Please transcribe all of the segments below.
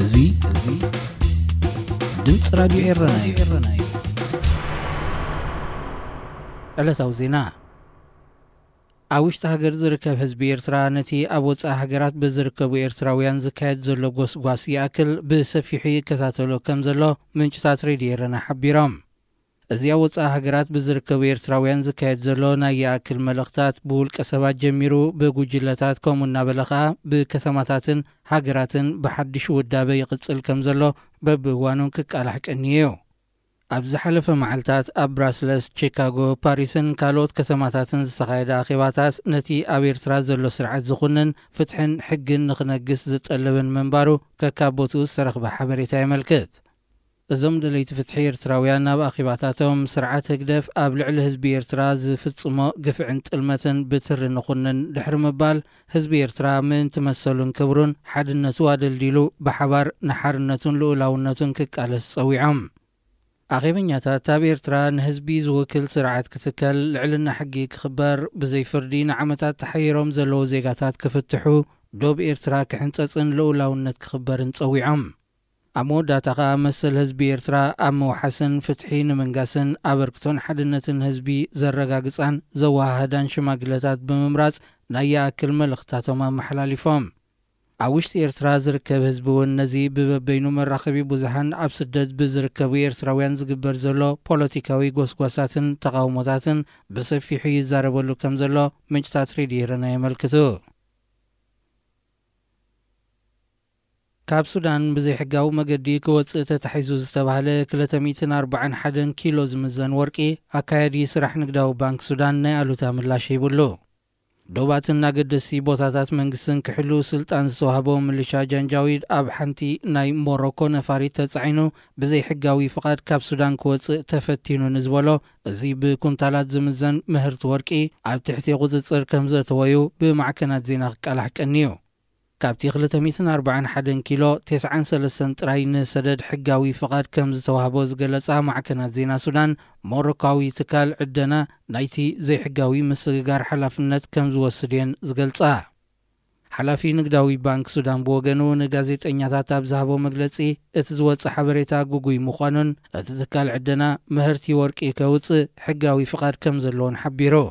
እዚ ድምጽ ራዲዮ ኤረና አለታው ዜና አውሽታ ሀገር ዝርከብ ህዝብ ኤርትራ ነቲ አወጻ ሀገራት በዝርከቡ ኤርትራውያን ዝካየት ዘሎ ጎስጓስ ያክል በሰፊሕ ይከታተሎ ከምዘሎ ምንጭታት ሬዲዮ ኤረና ሐቢራም እዚ አወጻ ሀገራት በዝርከቡ ኤርትራውያን ዝካየት ዘሎ ናያክል መልእክታት በሁል ቀሰባ ጀሚሩ በጉጅለታት ቆሙና በለኻ በከተማታትን ሀገራትን በሐድሽ ወዳበ ይቅጽል ከምዘሎ በብዋኑን ከቃላህቀኒው ابز حلف معلتات ابراسلس شيكاغو باريسن كالوت كتماتاتن زتخايدا اخيباتات نتي ابيرترا زلو سرعت زخنن فتحن حقن نغنقس زتقلبن منبارو ككابوتو سرخبه حمريتا يملكت ازم دليت فتحي ارتراويان ناب اخيباتاتهم سرعت هقدف ابلعل هزبي ارترا زفتقمو قفعن تقلمتن بتر نخنن دحر مبال هزبي ارترا من تمثلون كبرون حدنتو هادل ديلو بحبار نحرنتون لولاونتون ككالس صويعم أغيبنياتا تابيرترا نهزبي زوكل سرعات كتكل لعلنا حقي كخبر بزي فردين عمتات تحيرهم زلو زيغاتات كفتحو دوب إرترا كحنطاطن لولاونت كخبر نصويعم أمو داتاقا مثل هزبي إرترا أمو حسن فتحين منقاسن أبركتون حدنتن هزبي زرقاقصان زواهدان شماقلتات بممرات نايا كلمة لختاتوما محلاليفوم عوشت إرترا زركب هزبو النزي ببينو مراقبي بوزحان عبسدد بزركب إرتراوين زقبر زلو بولوتيكاوي غوسقواساتن تقاومتاتن بسفيحي زاربولو كمزلو مجتات ريديرنا يملكتو كاب سودان بزي حقاو مقدي كواتسئة تحيزو زتبهالي كلتميتن 441 كيلو زمزان ورقي هكايدي سرح نقداو بانك سودان نيالو تامل لاشي بولو دوباتن ناقدسي بوتاتات منقسن كحلو سلطان سوهبو ملشا جنجاويد اب حنتي ناي موروكو نفاري تتعينو بزي حقاوي فقاد كاب سودان كوتس تفتينو نزولو زي بكونتالات زمزن مهرت ورقي اب تحتي غزت اركمزت ويو بمعكنات زيناق كالحك انيو كاب تيخلت 241 كيلو 93 راين سدد حقاوي فقاد كمزت وهبو زقلصا معكنات زينا سودان موروكاوي تكال عدنا نايتي زي حقاوي مسغار حلافنت كمز وسدين زقلصا حلافي نقداوي بانك سودان بوغنو نغازيتنياتات ابزابو مغلصي اتزوص حبريتا غوغوي مخانن اتتكال عدنا مهرتي ورقي كوص حقاوي فقاد كمزلون حبيرو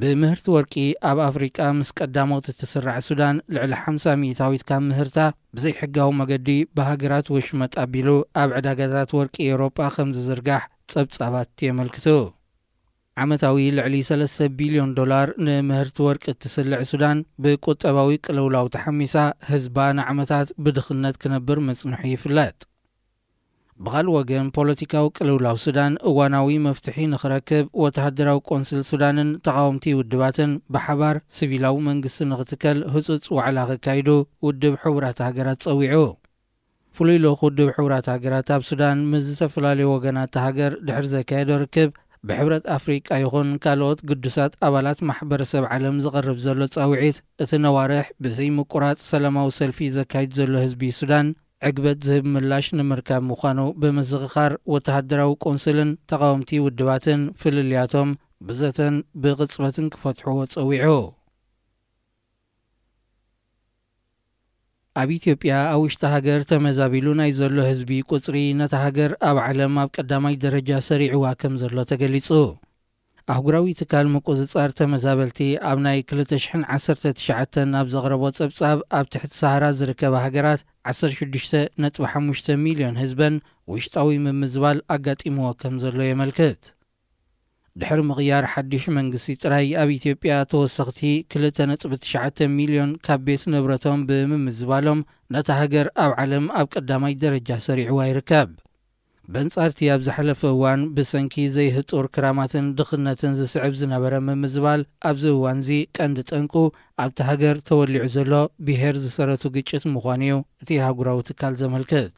بمهرت ورقي اب افريقيا مسقداموت تسرع السودان لعل 500 كام مهرتا بزي حقاو مقدي بهاجرات وشمت ابيلو اب عداغات ورقي اوروبا خمس زرقاح صبصابات يملكتو عمتاوي لعلي 3 بليون دولار نمهرت ورق تسلع السودان بقطباوي قلولاو تحميسا حزبان عمتات بدخنت كنبر مصنحي فلات بغال وجن بوليتيكاو قلولاو السودان واناوي مفتحين خركب وتحدراو قنصل سودان تقاومتي ودباتن بحبار سيفيلاو منغسن غتكل حصص وعلاقه كايدو ودب حورات هاجرات صويعو فليلو خدب حورات هاجرات اب السودان مزفلالي وجنات هاجر دحر زكايدو ركب بحبره افريقيا يكون كالوت قدسات ابالات محبر سب عالم زقرب زلو صويعيت اتنوارح بزي مقرات سلاماو سلفي زكايد زلو حزبي السودان عقبت زب ملاش نمركب مخانو بمزغخار وتهدراو قنصلن تقاومتي ودباتن فللياتهم بزتن بقصبتن كفتحو وصويعو ابي اثيوبيا اوشت هاجر تمزابيلو ناي زلو حزبي قصري نتهاجر اب عالم اب قداماي درجه سريعوا كم زلو تغليصو اهغراوي تكال مقوزصار تمزابلتي اب ناي 2019 اب زغربو صبصاب اب تحت صحرا زركب هاجرات 16.5 مليون حزبا وشطاوي من مزبال اغاطيمو كم زلو يملكت دحر مغيار حديش منغسي طراي اب اثيوبيا توسختي 2.9 مليون كابيت نبرتهم بممزبالهم نتهاجر اب عالم اب قداماي درجه سريع ويركب بنصارتي اب زحلف وان بسنكي زي هطور كراماتن دخنتن زسعب زنبره ممزبال اب زوان زي قند طنقو اب تهاجر توليع زلو بهير زسرتو گچت مخانيو تي هاغراو تكال زملكت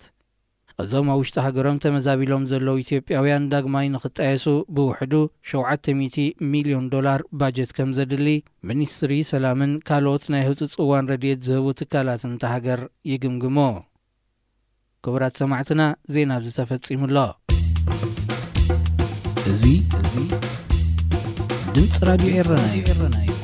ازما وشت هاغرام تمزابيلوم زلو ايثيوبياويان داغماي نختايسو بوحدو 700 مليون دولار باجت كم زدلي منيستري سلامن كالوت ناي هطصوان رديت زهو تكالاتن تهاجر يگمگمو كبرات سمعتنا زينب زتفتصيم الله زي دمص راديو إرنا